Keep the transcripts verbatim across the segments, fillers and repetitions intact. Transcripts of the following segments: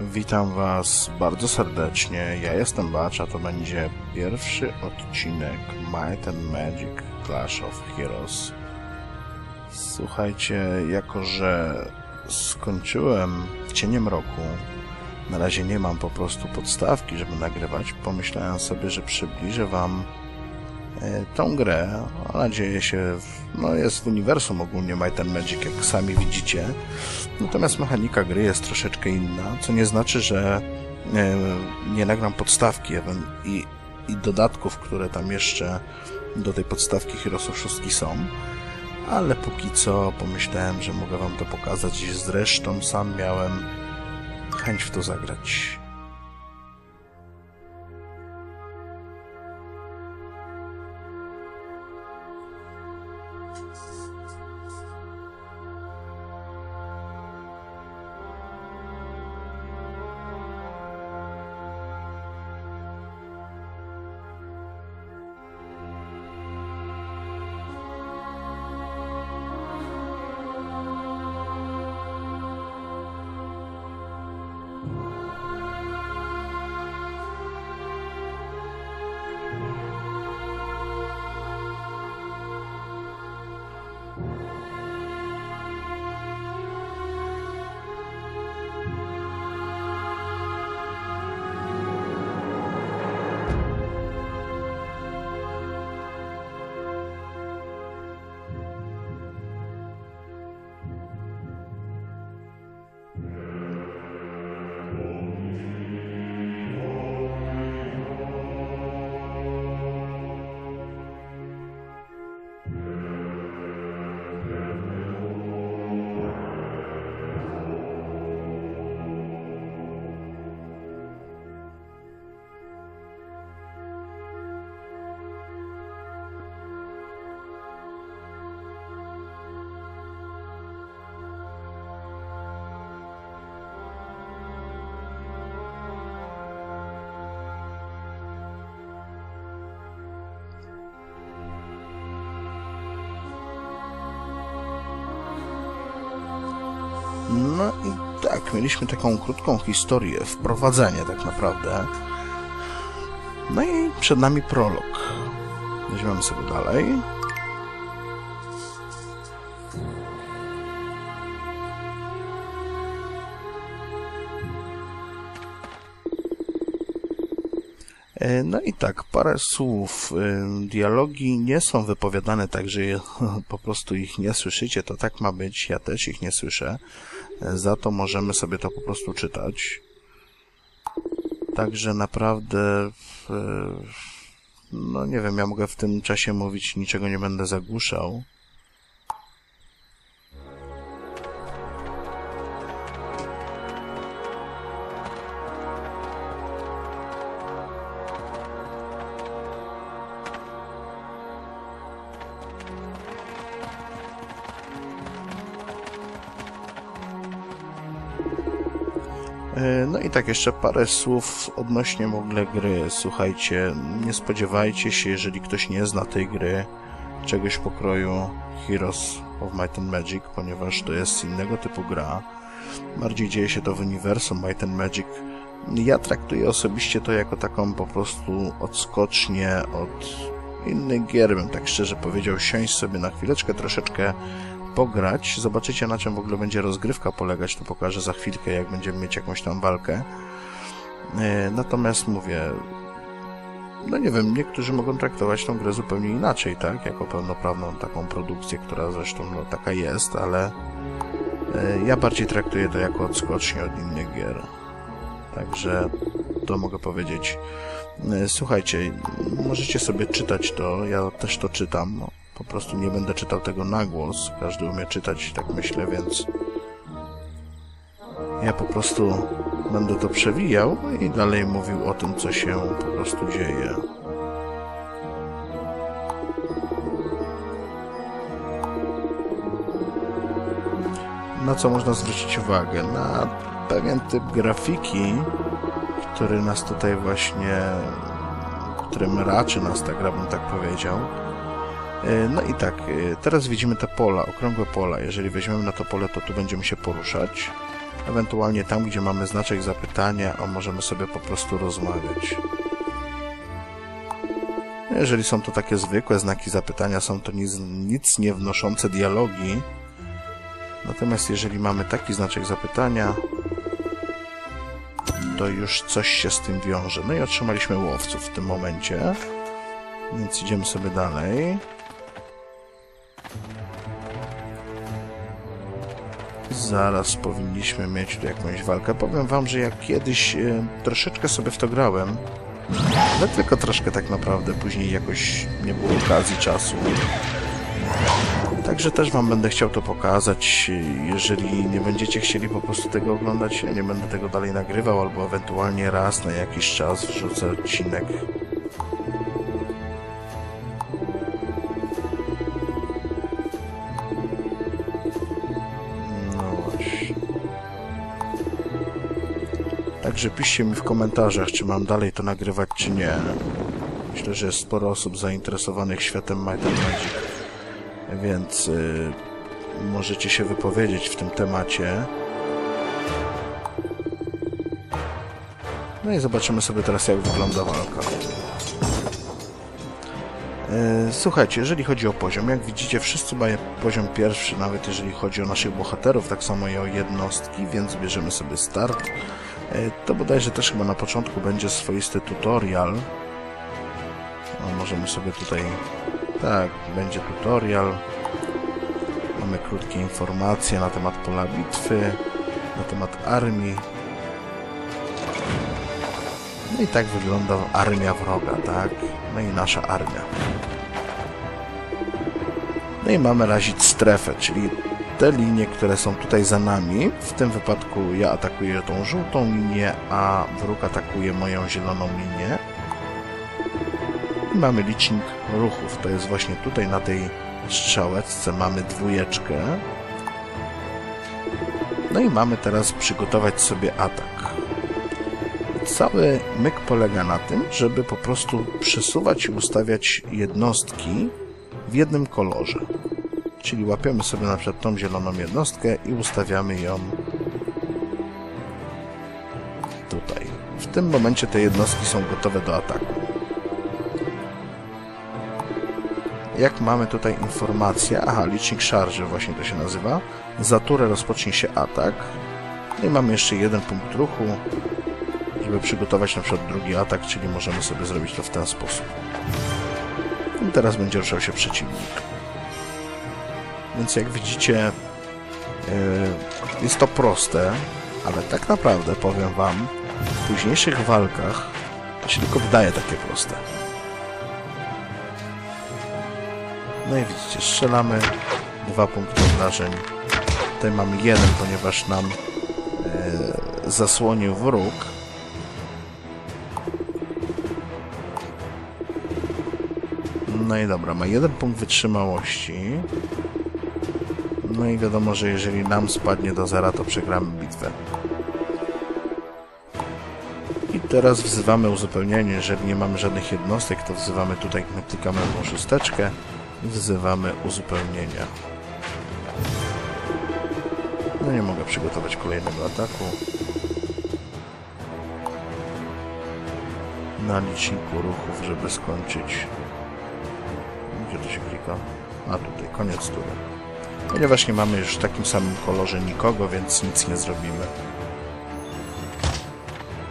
Witam Was bardzo serdecznie, ja jestem Bacz, a to będzie pierwszy odcinek Might and Magic: Clash of Heroes. Słuchajcie, jako że skończyłem w Cienie Mroku, na razie nie mam po prostu podstawki, żeby nagrywać, pomyślałem sobie, że przybliżę Wam tą grę, ona dzieje się, w, no jest w uniwersum ogólnie Might and Magic, jak sami widzicie, natomiast mechanika gry jest troszeczkę inna, co nie znaczy, że nie, nie nagram podstawki i, i dodatków, które tam jeszcze do tej podstawki Heroesów szóstki są, ale póki co pomyślałem, że mogę Wam to pokazać i zresztą sam miałem chęć w to zagrać. No i tak, mieliśmy taką krótką historię, wprowadzenie tak naprawdę. No i przed nami prolog. Weźmiemy sobie dalej. No i tak, parę słów. Dialogi nie są wypowiadane tak, że po prostu ich nie słyszycie, to tak ma być, ja też ich nie słyszę. Za to możemy sobie to po prostu czytać. Także naprawdę, no nie wiem, ja mogę w tym czasie mówić, niczego nie będę zagłuszał. No i tak, jeszcze parę słów odnośnie w ogóle gry. Słuchajcie, nie spodziewajcie się, jeżeli ktoś nie zna tej gry, czegoś pokroju Heroes of Might and Magic, ponieważ to jest innego typu gra. Bardziej dzieje się to w uniwersum Might and Magic. Ja traktuję osobiście to jako taką po prostu odskocznię od innych gier, bym tak szczerze powiedział. Siąść sobie na chwileczkę, troszeczkę pograć. Zobaczycie, na czym w ogóle będzie rozgrywka polegać, to pokażę za chwilkę, jak będziemy mieć jakąś tam walkę. Natomiast mówię, no nie wiem, niektórzy mogą traktować tą grę zupełnie inaczej, tak? Jako pełnoprawną taką produkcję, która zresztą no, taka jest, ale ja bardziej traktuję to jako odskocznię od innych gier. Także to mogę powiedzieć. Słuchajcie, możecie sobie czytać to, ja też to czytam. Po prostu nie będę czytał tego na głos. Każdy umie czytać, tak myślę, więc ja po prostu będę to przewijał i dalej mówił o tym, co się po prostu dzieje. Na co można zwrócić uwagę? Na pewien typ grafiki, który nas tutaj właśnie, którym raczy nas ta gra, bym tak powiedział. No i tak, teraz widzimy te pola, okrągłe pola. Jeżeli weźmiemy na to pole, to tu będziemy się poruszać. Ewentualnie tam, gdzie mamy znaczek zapytania, o możemy sobie po prostu rozmawiać. Jeżeli są to takie zwykłe znaki zapytania, są to nic, nic nie wnoszące dialogi. Natomiast jeżeli mamy taki znaczek zapytania, to już coś się z tym wiąże. No i otrzymaliśmy łowców w tym momencie. Więc idziemy sobie dalej. Zaraz powinniśmy mieć tu jakąś walkę. Powiem wam, że ja kiedyś y, troszeczkę sobie w to grałem, ale tylko troszkę tak naprawdę. Później jakoś nie było okazji, czasu. Także też wam będę chciał to pokazać. Jeżeli nie będziecie chcieli po prostu tego oglądać, ja nie będę tego dalej nagrywał, albo ewentualnie raz na jakiś czas wrzucę odcinek. Także piszcie mi w komentarzach, czy mam dalej to nagrywać, czy nie. Myślę, że jest sporo osób zainteresowanych światem Might and Magic, więc yy, możecie się wypowiedzieć w tym temacie. No i zobaczymy sobie teraz, jak wygląda walka. Yy, słuchajcie, jeżeli chodzi o poziom, jak widzicie, wszyscy mają poziom pierwszy, nawet jeżeli chodzi o naszych bohaterów, tak samo i o jednostki, więc bierzemy sobie start. To bodajże też chyba na początku będzie swoisty tutorial. O, możemy sobie tutaj... Tak, będzie tutorial. Mamy krótkie informacje na temat pola bitwy, na temat armii. No i tak wygląda armia wroga, tak? No i nasza armia. No i mamy razić strefę, czyli... Te linie, które są tutaj za nami, w tym wypadku ja atakuję tą żółtą linię, a wróg atakuje moją zieloną linię. I mamy licznik ruchów, to jest właśnie tutaj na tej strzałeczce mamy dwójeczkę. No i mamy teraz przygotować sobie atak. Cały myk polega na tym, żeby po prostu przesuwać i ustawiać jednostki w jednym kolorze. Czyli łapiemy sobie na przykład tą zieloną jednostkę i ustawiamy ją tutaj. W tym momencie te jednostki są gotowe do ataku. Jak mamy tutaj informację, aha, licznik szarży właśnie to się nazywa, za turę rozpocznie się atak. No i mamy jeszcze jeden punkt ruchu, żeby przygotować na przykład drugi atak, czyli możemy sobie zrobić to w ten sposób. I teraz będzie ruszał się przeciwnik. Więc jak widzicie, jest to proste, ale tak naprawdę, powiem wam, w późniejszych walkach to się tylko wydaje takie proste. No i widzicie, strzelamy, dwa punkty obrażeń. Tutaj mamy jeden, ponieważ nam zasłonił wróg. No i dobra, ma jeden punkt wytrzymałości. No i wiadomo, że jeżeli nam spadnie do zera, to przegramy bitwę. I teraz wzywamy uzupełnienie. Jeżeli nie mamy żadnych jednostek, to wzywamy tutaj, klikamy tą szósteczkę i wzywamy uzupełnienia. No nie mogę przygotować kolejnego ataku. Na liczniku ruchów, żeby skończyć. Gdzie to się klika? A tutaj, koniec tury. Ponieważ nie mamy już w takim samym kolorze nikogo, więc nic nie zrobimy.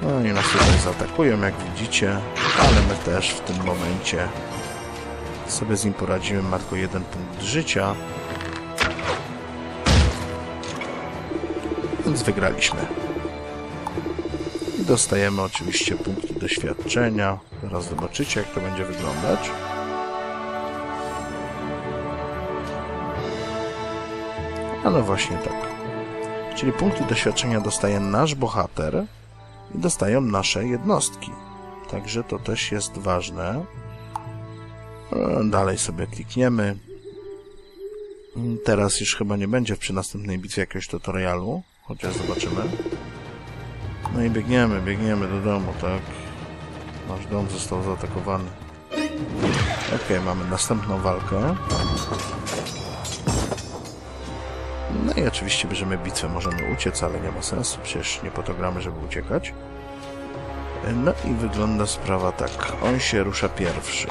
No i nas tutaj zaatakują, jak widzicie, ale my też w tym momencie sobie z nim poradzimy. Mamy tylko jeden punkt życia. Więc wygraliśmy. I dostajemy oczywiście punkty doświadczenia. Teraz zobaczycie, jak to będzie wyglądać. Ale właśnie tak. Czyli punkty doświadczenia dostaje nasz bohater i dostają nasze jednostki. Także to też jest ważne. Dalej sobie klikniemy. Teraz już chyba nie będzie przy następnej bitwie jakiegoś tutorialu. Chociaż zobaczymy. No i biegniemy, biegniemy do domu, tak? Nasz dom został zaatakowany. Okej, mamy następną walkę. No i oczywiście bierzemy bitwę. Możemy uciec, ale nie ma sensu. Przecież nie po to gramy, żeby uciekać. No i wygląda sprawa tak. On się rusza pierwszy.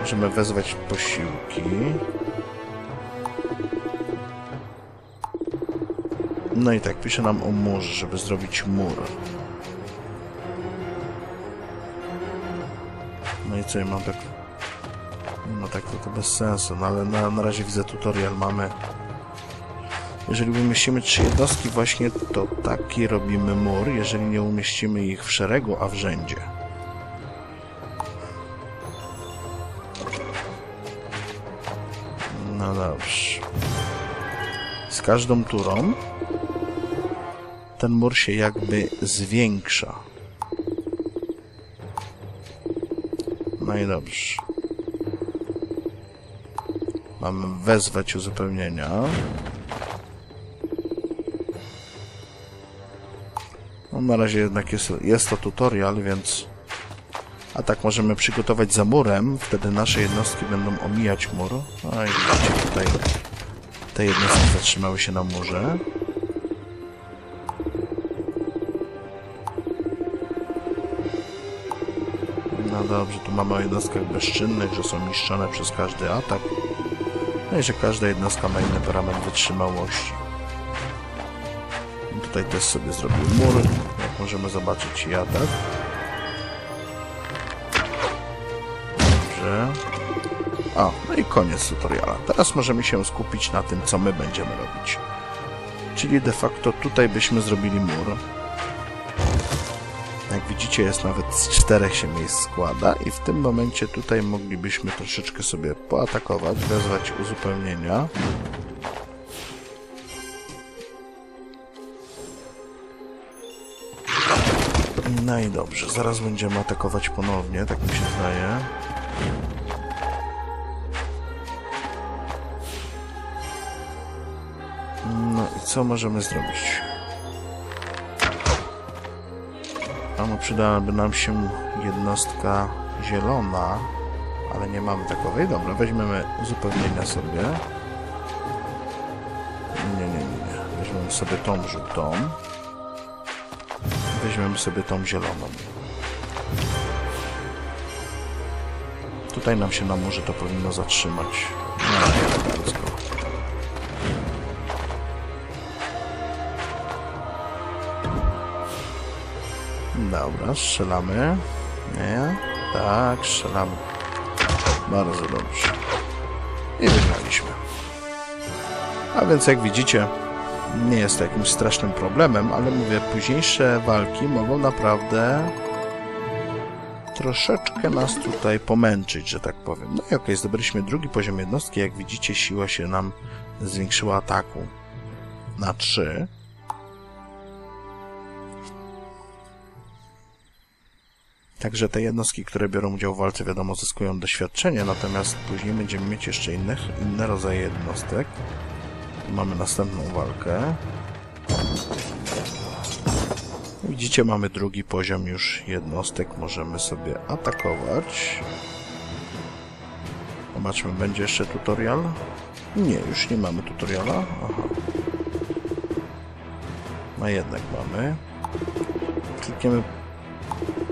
Możemy wezwać posiłki. No i tak, pisze nam o murze, żeby zrobić mur. No i co, ja mam tak... No tak, to, to bez sensu, no ale na, na razie widzę tutorial mamy. Jeżeli umieścimy trzy jednostki właśnie, to taki robimy mur, jeżeli nie umieścimy ich w szeregu, a w rzędzie. No dobrze. Z każdą turą ten mur się jakby zwiększa. No i dobrze. Mam wezwać uzupełnienia. No, na razie jednak jest, jest to tutorial, więc... A tak możemy przygotować za murem, wtedy nasze jednostki będą omijać mur. No i tutaj te jednostki zatrzymały się na murze. No dobrze, tu mamy o jednostkach bezczynnych, że są niszczone przez każdy atak. No i że każda jednostka ma inny parametr wytrzymałości. No tutaj też sobie zrobił mur, jak możemy zobaczyć, i atak. Dobrze. A, no i koniec tutoriala. Teraz możemy się skupić na tym, co my będziemy robić. Czyli de facto tutaj byśmy zrobili mur. Jak widzicie, jest nawet z czterech się miejsc składa i w tym momencie tutaj moglibyśmy troszeczkę sobie poatakować, wezwać uzupełnienia. No i dobrze, zaraz będziemy atakować ponownie, tak mi się zdaje. No i co możemy zrobić? No, przydałaby nam się jednostka zielona, ale nie mamy takowej. Dobra, weźmiemy uzupełnienia sobie. Nie, nie, nie, nie. Weźmiemy sobie tą żółtą. Weźmiemy sobie tą zieloną. Tutaj nam się na murze to powinno zatrzymać. No, nie, elegancko. Dobra, strzelamy. Nie? Tak, strzelamy. Bardzo dobrze. I wygraliśmy. A więc jak widzicie, nie jest to jakimś strasznym problemem, ale mówię, późniejsze walki mogą naprawdę troszeczkę nas tutaj pomęczyć, że tak powiem. No i okej, okay, zdobyliśmy drugi poziom jednostki. Jak widzicie, siła się nam zwiększyła ataku na trzy. Także te jednostki, które biorą udział w walce, wiadomo, zyskują doświadczenie, natomiast później będziemy mieć jeszcze innych, inne rodzaje jednostek. Mamy następną walkę. Widzicie, mamy drugi poziom już jednostek, możemy sobie atakować. Zobaczmy, będzie jeszcze tutorial? Nie, już nie mamy tutoriala. Aha. No jednak mamy. Klikniemy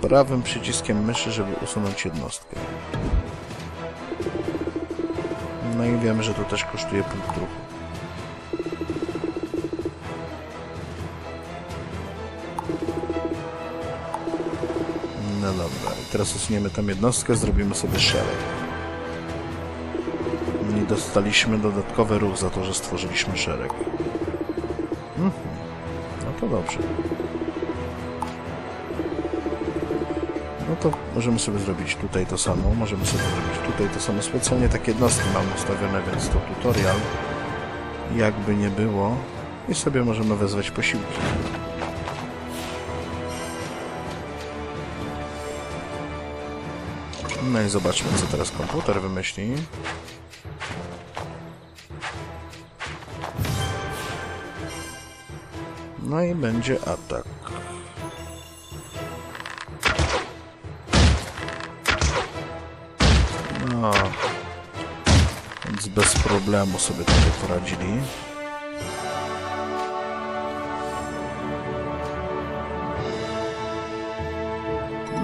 prawym przyciskiem myszy, żeby usunąć jednostkę. No i wiemy, że to też kosztuje punkt ruchu. No dobra, i teraz usuniemy tam jednostkę, zrobimy sobie szereg. I dostaliśmy dodatkowy ruch za to, że stworzyliśmy szereg. Mhm. No to dobrze. No to możemy sobie zrobić tutaj to samo, możemy sobie zrobić tutaj to samo. Specjalnie takie jednostki mam ustawione, więc to tutorial, jakby nie było. I sobie możemy wezwać posiłki. No i zobaczmy, co teraz komputer wymyśli. No i będzie atak. bez problemu sobie tutaj poradzili.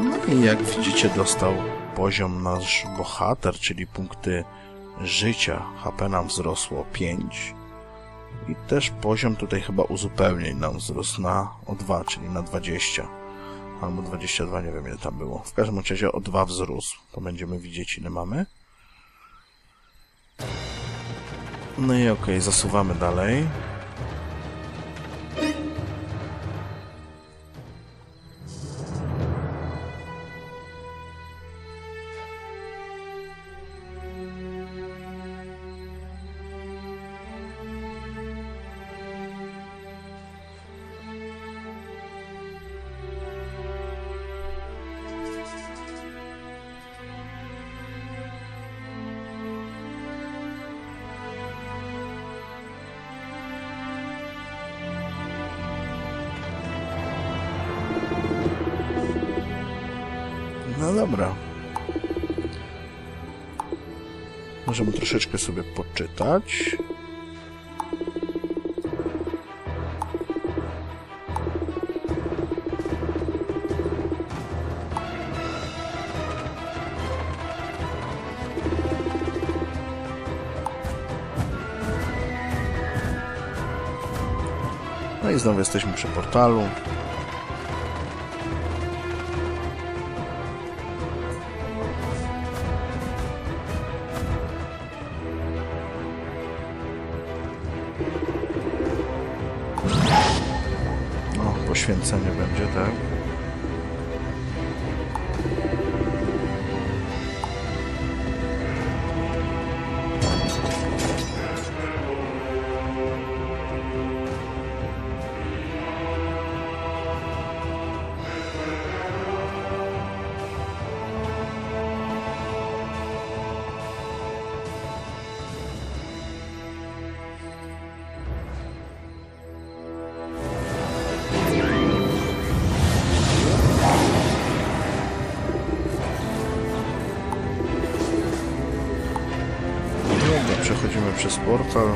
No i jak widzicie, dostał poziom nasz bohater, czyli punkty życia. H P nam wzrosło o pięć. I też poziom tutaj chyba uzupełnień nam wzrósł na o dwa, czyli na dwadzieścia. Albo dwadzieścia dwa, nie wiem ile tam było. W każdym razie o dwa wzrósł. To będziemy widzieć ile mamy. No i okej, okay, zasuwamy dalej. No dobra. Możemy troszeczkę sobie poczytać. No i znowu jesteśmy przy portalu. Poświęcenie będzie, tak? Przechodzimy przez portal.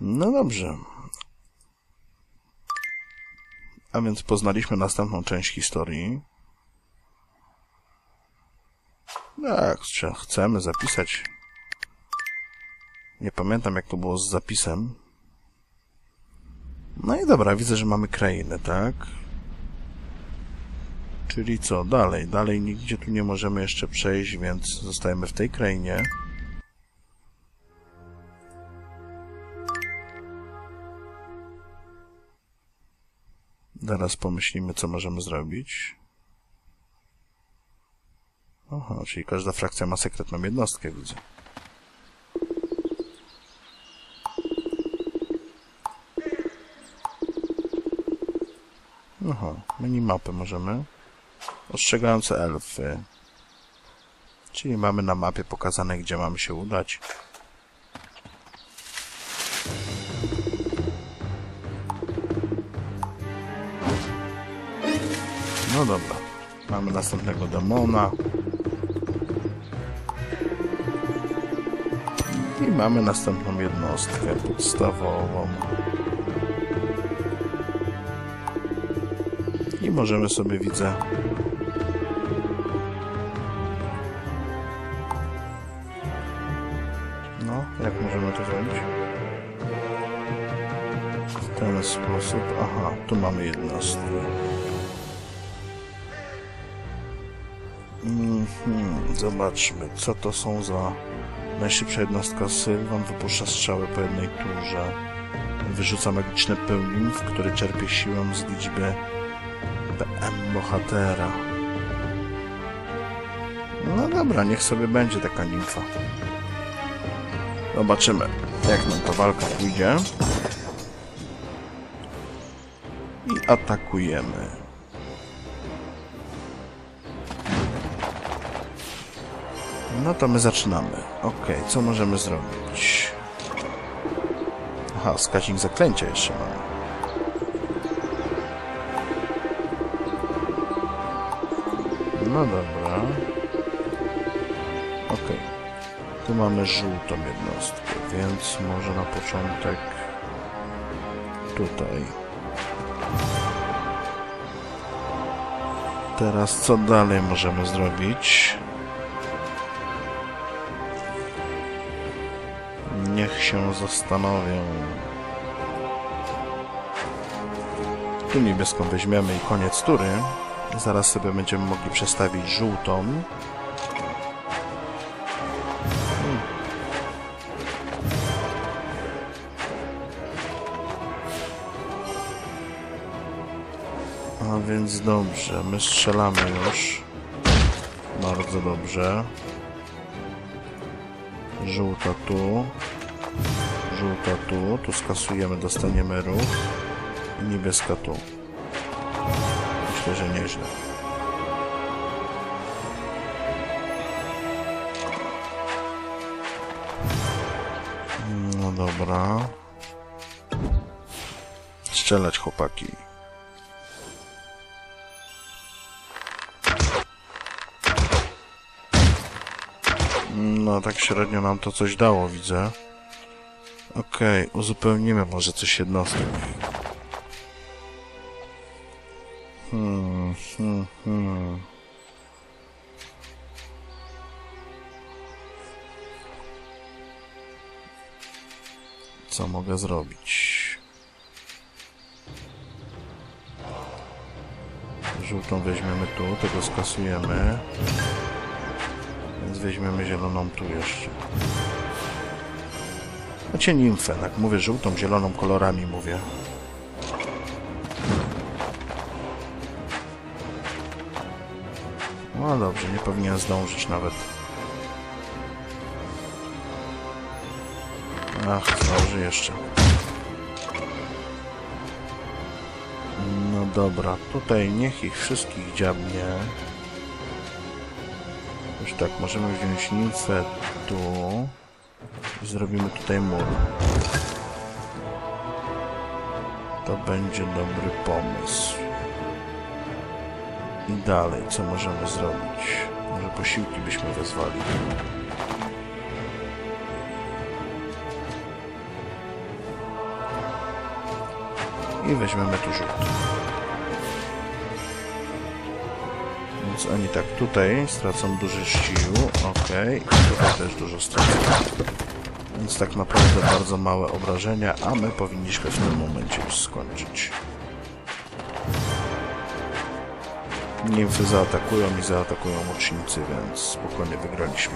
No dobrze. A więc poznaliśmy następną część historii. Tak, chcemy zapisać. Nie pamiętam jak to było z zapisem. No i dobra, widzę, że mamy krainę, tak? Czyli co? Dalej, dalej nigdzie tu nie możemy jeszcze przejść, więc zostajemy w tej krainie. Teraz pomyślimy, co możemy zrobić. Aha, czyli każda frakcja ma sekretną jednostkę, widzę. Aha, minimapy możemy. Ostrzegające elfy. Czyli mamy na mapie pokazane, gdzie mamy się udać. No dobra, mamy następnego demona i mamy następną jednostkę podstawową i możemy sobie, widzę. No, jak możemy to zrobić? W ten sposób. Aha, tu mamy jednostki. Mhm, zobaczmy, co to są za... Najszybsza jednostka Sylvan wypuszcza strzały po jednej turze. Wyrzuca magiczne pełnin, w które czerpie siłę z liczby P M bohatera. No dobra, niech sobie będzie taka nimfa. Zobaczymy, jak nam ta walka pójdzie. I atakujemy. No to my zaczynamy. Okej, okay, co możemy zrobić? Aha, wskaźnik zaklęcia jeszcze mamy. No dobra. Okej. Okay. Tu mamy żółtą jednostkę, więc może na początek... Tutaj. Teraz co dalej możemy zrobić? Niech się zastanowię. Tu niebieską weźmiemy i koniec tury. Zaraz sobie będziemy mogli przestawić żółtą. Hmm. A więc dobrze, my strzelamy już. Bardzo dobrze. Żółta tu. Żółta tu, tu skasujemy, dostaniemy ruch. I niebieska tu. Myślę, że nieźle. No dobra. Strzelać, chłopaki. No, tak średnio nam to coś dało, widzę. Okej, okay, uzupełnimy może coś jednostek. Hmm, hmm, hmm. Co mogę zrobić? Żółtą weźmiemy tu, tego skasujemy. Więc weźmiemy zieloną tu jeszcze. Macie nimfę, tak mówię, żółtą, zieloną kolorami mówię. No dobrze, nie powinien zdążyć nawet. Ach, zdąży jeszcze. No dobra, tutaj niech ich wszystkich dziabnie. Już tak, możemy wziąć nimfę tu. I zrobimy tutaj mur. To będzie dobry pomysł. I dalej, co możemy zrobić? Może posiłki byśmy wezwali. I weźmiemy tu żółty. Więc oni tak tutaj stracą dużo sił. Okej, tutaj też dużo stracą. Więc tak naprawdę bardzo małe obrażenia, a my powinniśmy w tym momencie już skończyć. Nimfy zaatakują i zaatakują łucznicy, więc spokojnie wygraliśmy.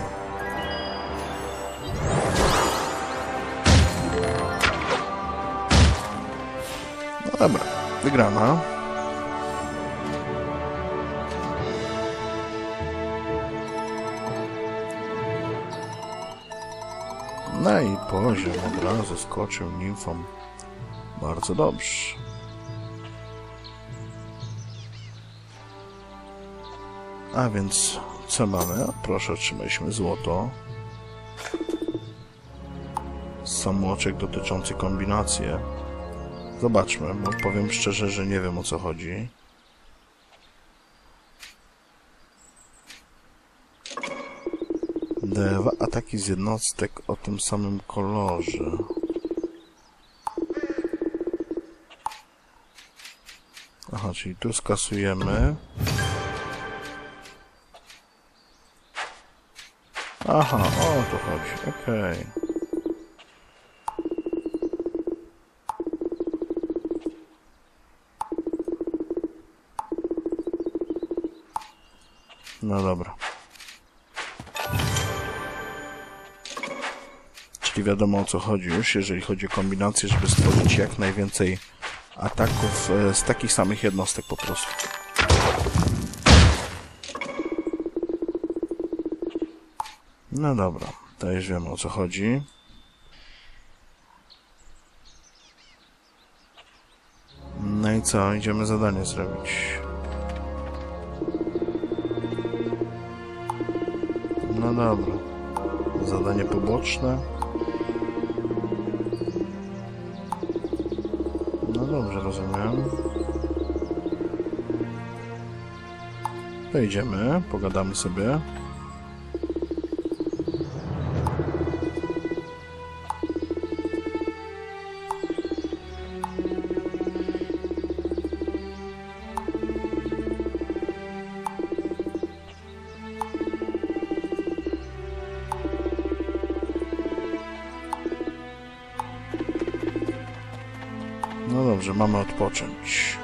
No dobra, wygrana. No i poziom od razu skoczył nimfom. Bardzo dobrze. A więc co mamy? Proszę, otrzymaliśmy złoto. Samouczek dotyczący kombinacji. Zobaczmy, bo powiem szczerze, że nie wiem, o co chodzi. Dwa ataki z jednostek o tym samym kolorze. Aha, czyli tu skasujemy. Aha, o to chodzi, okej. Okay. No dobra. Czyli wiadomo o co chodzi już, jeżeli chodzi o kombinację, żeby stworzyć jak najwięcej ataków z takich samych jednostek po prostu. No dobra, to już wiemy o co chodzi. No i co, idziemy zadanie zrobić. No dobra, zadanie poboczne. No dobrze, rozumiem. To idziemy, pogadamy sobie. Że mamy odpocząć.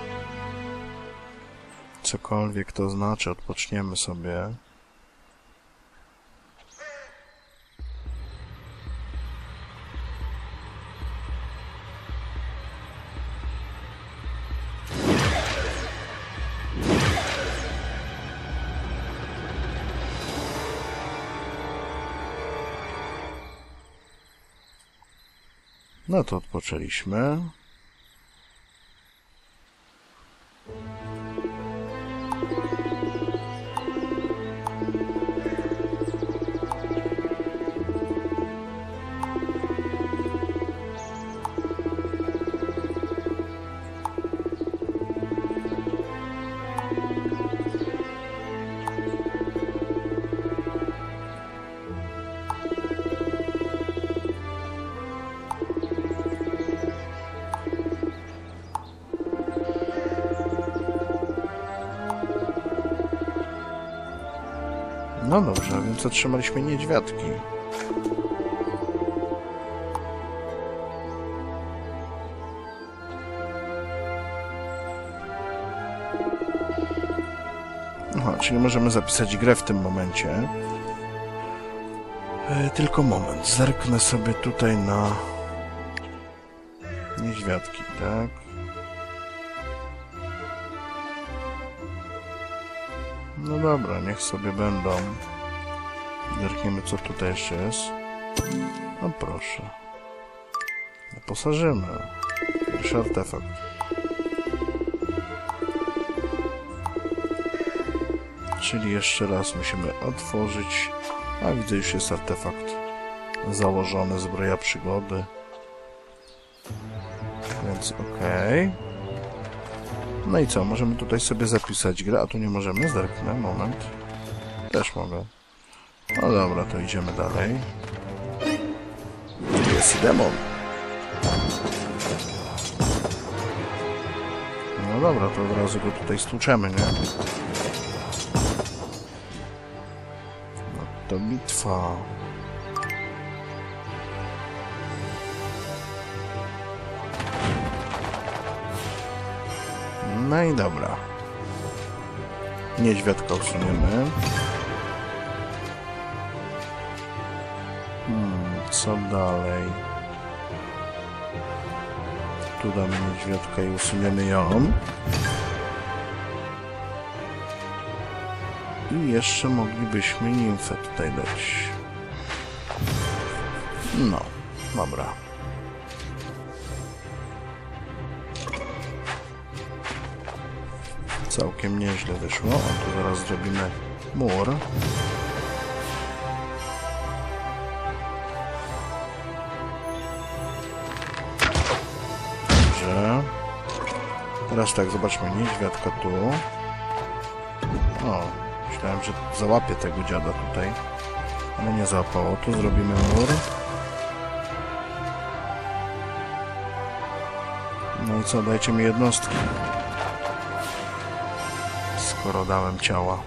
Cokolwiek to znaczy, odpoczniemy sobie. No to odpoczęliśmy. No dobrze, więc otrzymaliśmy niedźwiadki. Aha, czyli możemy zapisać grę w tym momencie. E, tylko moment, zerknę sobie tutaj na niedźwiadki, tak? No dobra, niech sobie będą. Zerkniemy, co tutaj jeszcze jest. No proszę. Wyposażymy. Pierwszy artefakt. Czyli jeszcze raz musimy otworzyć. A widzę, już jest artefakt założony, zbroja przygody. Więc okej. Okay. No i co? Możemy tutaj sobie zapisać grę, a tu nie możemy? Zerknę, moment. Też mogę. No dobra, to idziemy dalej. Jest demon. No dobra, to od razu go tutaj stłuczemy, nie? No to bitwa. No i dobra. Niedźwiadka usuniemy. Hmm, co dalej? Tu damy niedźwiadkę i usuniemy ją. I jeszcze moglibyśmy nimfę tutaj dać. No, dobra. Całkiem nieźle wyszło. A tu zaraz zrobimy mur. Dobrze. Teraz tak, zobaczmy. Niedźwiadka tu. O, myślałem, że załapię tego dziada tutaj. Ale nie załapało. Tu zrobimy mur. No i co? Dajcie mi jednostki. skoro dałem ciała.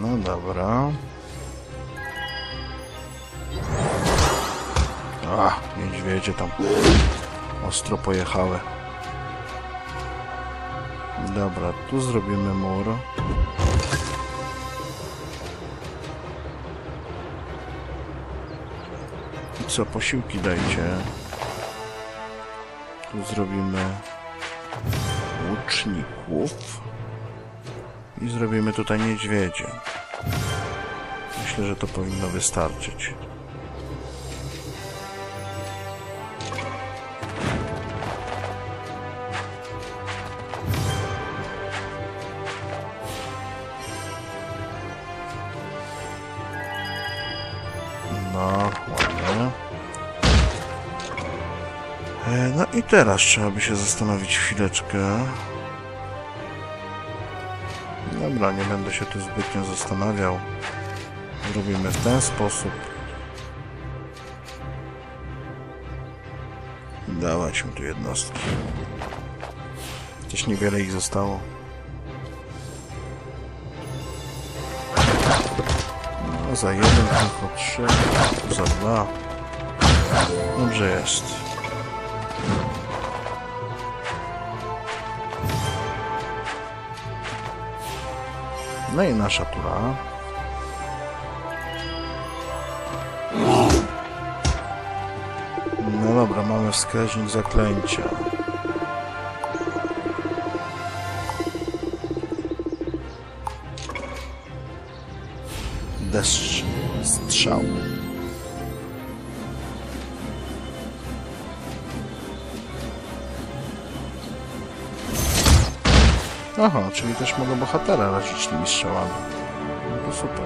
No dobra. A, niedźwiedzie tam ostro pojechały. Dobra, tu zrobimy mur. I co, posiłki dajcie. Tu zrobimy łuczników. I zrobimy tutaj niedźwiedzie. Myślę, że to powinno wystarczyć. No i teraz trzeba by się zastanowić chwileczkę. Dobra, nie będę się tu zbytnio zastanawiał. Robimy w ten sposób. Dawać mi tu jednostki. Też niewiele ich zostało. No, za jeden, tylko trzy, za dwa. Dobrze jest. No i nasza tura. No dobra, mamy wskaźnik zaklęcia. Deszcz, strzał. Aha, czyli też mogę bohatera razić tymi strzałami. No to super.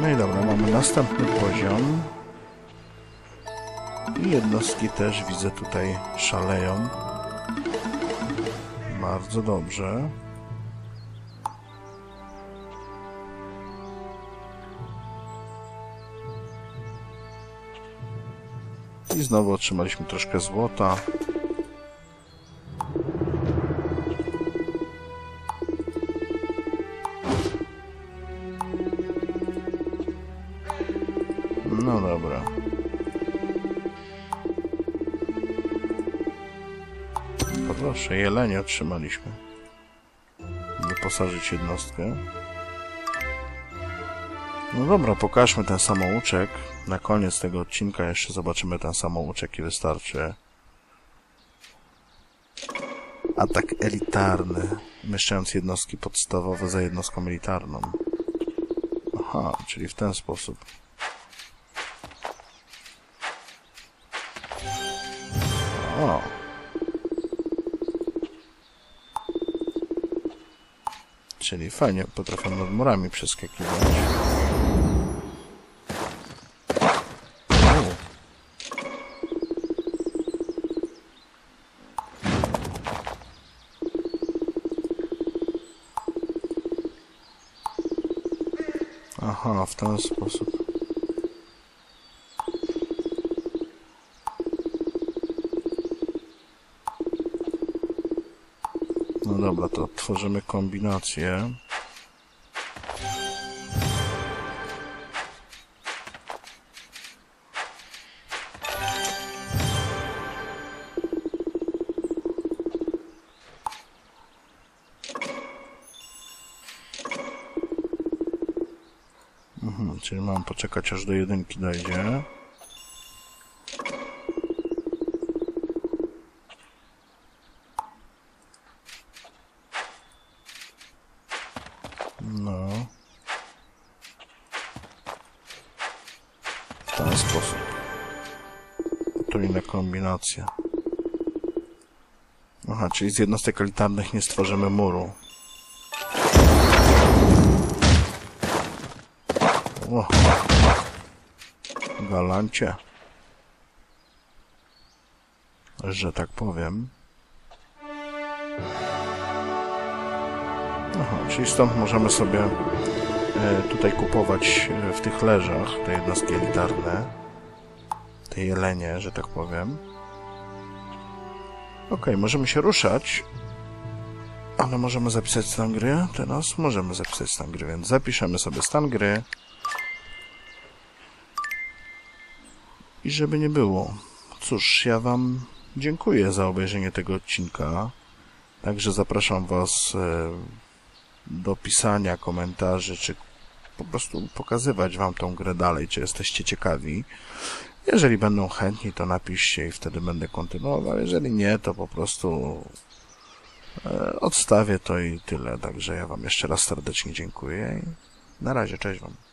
No i dobra, mamy następny poziom. I jednostki też widzę tutaj szaleją. Bardzo dobrze. I znowu otrzymaliśmy troszkę złota. No dobra. Proszę, jelenie otrzymaliśmy. Wyposażyć jednostkę. No dobra, pokażmy ten samouczek. Na koniec tego odcinka jeszcze zobaczymy ten samouczek i wystarczy. Atak elitarny. Umieszczając jednostki podstawowe za jednostką elitarną. Aha, czyli w ten sposób. O. Czyli fajnie potrafią nad murami przeskakiwać. O. Aha, w ten sposób. Dobra, to tworzymy kombinację. Mhm, czyli mam poczekać, aż do jedynki dojdzie. Kombinacja. Aha, czyli z jednostek elitarnych nie stworzymy muru. O! Galancie. Że tak powiem. Aha, czyli stąd możemy sobie tutaj kupować w tych leżach, te jednostki elitarne, te jelenie, że tak powiem. Ok, możemy się ruszać, ale możemy zapisać stan gry teraz? Możemy zapisać stan gry, więc zapiszemy sobie stan gry. I żeby nie było, cóż, ja wam dziękuję za obejrzenie tego odcinka. Także zapraszam was do pisania komentarzy, czy po prostu pokazywać wam tą grę dalej, czy jesteście ciekawi. Jeżeli będą chętni, to napiszcie i wtedy będę kontynuował. Jeżeli nie, to po prostu odstawię to i tyle. Także ja wam jeszcze raz serdecznie dziękuję. Na razie, cześć wam.